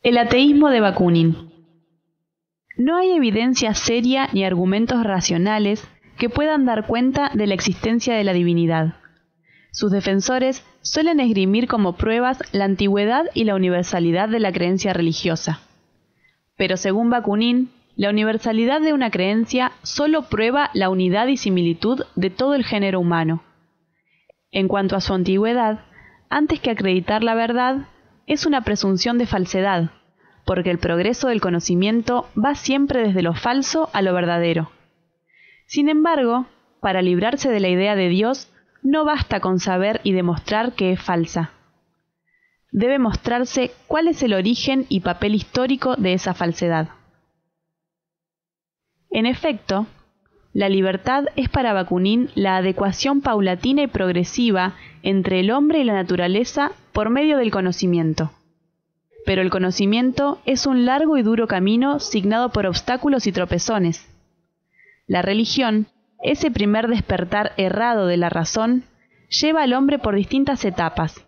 El ateísmo de Bakunin. No hay evidencia seria ni argumentos racionales que puedan dar cuenta de la existencia de la divinidad. Sus defensores suelen esgrimir como pruebas la antigüedad y la universalidad de la creencia religiosa. Pero según Bakunin, la universalidad de una creencia solo prueba la unidad y similitud de todo el género humano. En cuanto a su antigüedad, antes que acreditar la verdad, es una presunción de falsedad, porque el progreso del conocimiento va siempre desde lo falso a lo verdadero. Sin embargo, para librarse de la idea de Dios, no basta con saber y demostrar que es falsa. Debe mostrarse cuál es el origen y papel histórico de esa falsedad. En efecto, la libertad es para Bakunin la adecuación paulatina y progresiva entre el hombre y la naturaleza por medio del conocimiento. Pero el conocimiento es un largo y duro camino signado por obstáculos y tropezones. La religión, ese primer despertar errado de la razón, lleva al hombre por distintas etapas.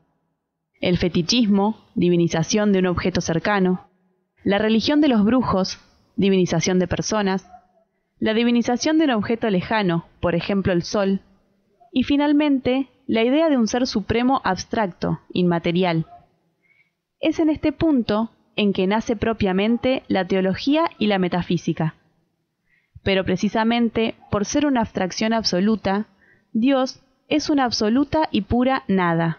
El fetichismo, divinización de un objeto cercano. La religión de los brujos, divinización de personas. La divinización de un objeto lejano, por ejemplo el sol. Y finalmente, la idea de un ser supremo abstracto, inmaterial. Es en este punto en que nace propiamente la teología y la metafísica. Pero precisamente por ser una abstracción absoluta, Dios es una absoluta y pura nada.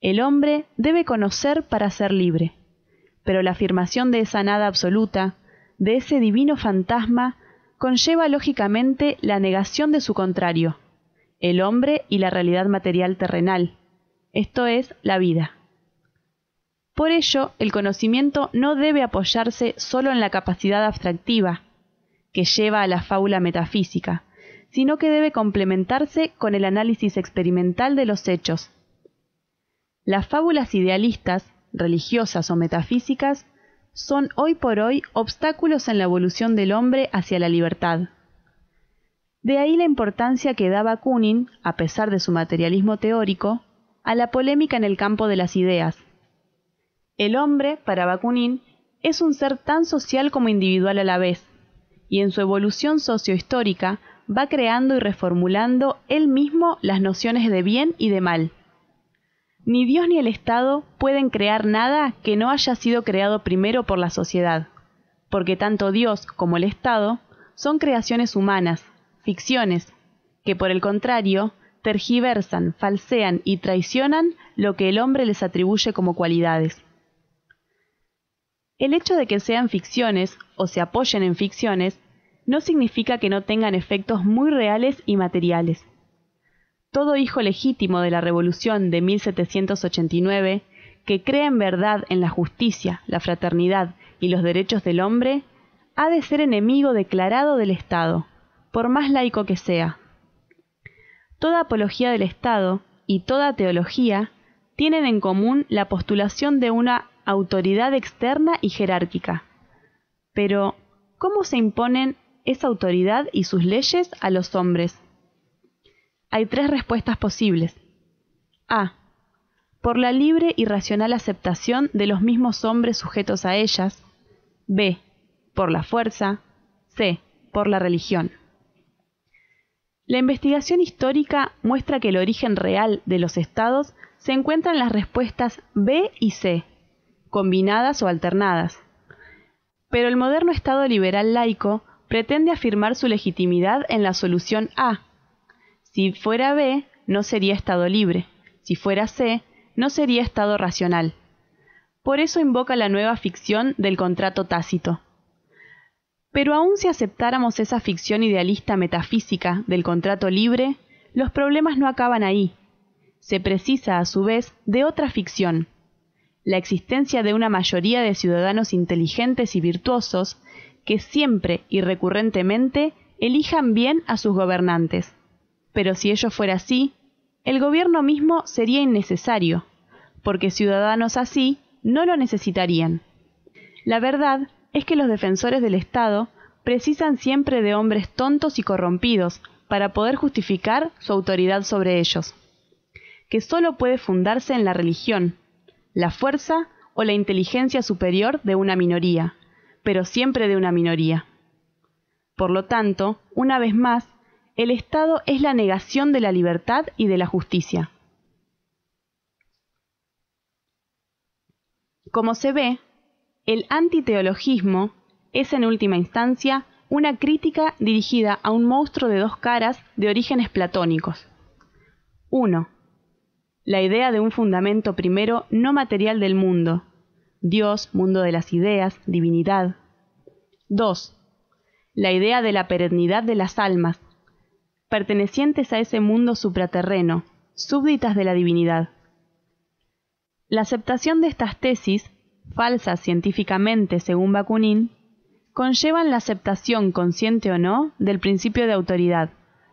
El hombre debe conocer para ser libre, pero la afirmación de esa nada absoluta, de ese divino fantasma, conlleva lógicamente la negación de su contrario, el hombre y la realidad material terrenal, esto es, la vida. Por ello, el conocimiento no debe apoyarse solo en la capacidad abstractiva, que lleva a la fábula metafísica, sino que debe complementarse con el análisis experimental de los hechos. Las fábulas idealistas, religiosas o metafísicas, son hoy por hoy obstáculos en la evolución del hombre hacia la libertad. De ahí la importancia que da Bakunin, a pesar de su materialismo teórico, a la polémica en el campo de las ideas. El hombre, para Bakunin, es un ser tan social como individual a la vez, y en su evolución sociohistórica va creando y reformulando él mismo las nociones de bien y de mal. Ni Dios ni el Estado pueden crear nada que no haya sido creado primero por la sociedad, porque tanto Dios como el Estado son creaciones humanas, ficciones, que por el contrario tergiversan, falsean y traicionan lo que el hombre les atribuye como cualidades. El hecho de que sean ficciones o se apoyen en ficciones no significa que no tengan efectos muy reales y materiales. Todo hijo legítimo de la Revolución de 1789, que cree en verdad en la justicia, la fraternidad y los derechos del hombre, ha de ser enemigo declarado del Estado, por más laico que sea. Toda apología del Estado y toda teología tienen en común la postulación de una autoridad externa y jerárquica. Pero, ¿cómo se imponen esa autoridad y sus leyes a los hombres? Hay tres respuestas posibles. A. Por la libre y racional aceptación de los mismos hombres sujetos a ellas. B. Por la fuerza. C. Por la religión. La investigación histórica muestra que el origen real de los estados se encuentra en las respuestas B y C, combinadas o alternadas. Pero el moderno Estado liberal laico pretende afirmar su legitimidad en la solución A. Si fuera B, no sería Estado libre. Si fuera C, no sería Estado racional. Por eso invoca la nueva ficción del contrato tácito. Pero aun si aceptáramos esa ficción idealista metafísica del contrato libre, los problemas no acaban ahí. Se precisa, a su vez, de otra ficción: la existencia de una mayoría de ciudadanos inteligentes y virtuosos que siempre y recurrentemente elijan bien a sus gobernantes. Pero si ello fuera así, el gobierno mismo sería innecesario, porque ciudadanos así no lo necesitarían. La verdad es que los defensores del Estado precisan siempre de hombres tontos y corrompidos para poder justificar su autoridad sobre ellos, que solo puede fundarse en la religión, la fuerza o la inteligencia superior de una minoría, pero siempre de una minoría. Por lo tanto, una vez más, el Estado es la negación de la libertad y de la justicia. Como se ve, el antiteologismo es en última instancia una crítica dirigida a un monstruo de dos caras de orígenes platónicos. 1. La idea de un fundamento primero no material del mundo, Dios, mundo de las ideas, divinidad. 2. La idea de la perennidad de las almas, pertenecientes a ese mundo supraterreno, súbditas de la divinidad. La aceptación de estas tesis, falsas científicamente según Bakunin, conllevan la aceptación, consciente o no, del principio de autoridad,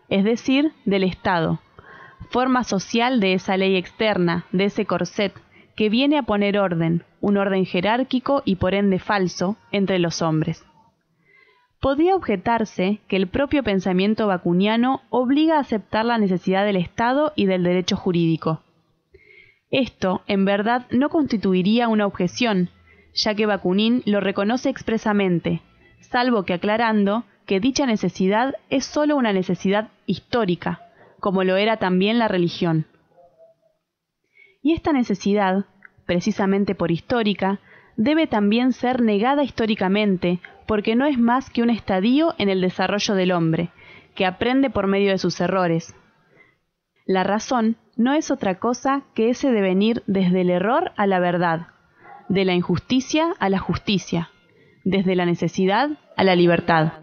es decir, del Estado, forma social de esa ley externa, de ese corset, que viene a poner orden, un orden jerárquico y por ende falso, entre los hombres. Podría objetarse que el propio pensamiento bakuniano obliga a aceptar la necesidad del Estado y del derecho jurídico. Esto, en verdad, no constituiría una objeción, ya que Bakunin lo reconoce expresamente, salvo que aclarando que dicha necesidad es sólo una necesidad histórica, como lo era también la religión. Y esta necesidad, precisamente por histórica, debe también ser negada históricamente, porque no es más que un estadio en el desarrollo del hombre, que aprende por medio de sus errores. La razón no es otra cosa que ese devenir desde el error a la verdad, de la injusticia a la justicia, desde la necesidad a la libertad.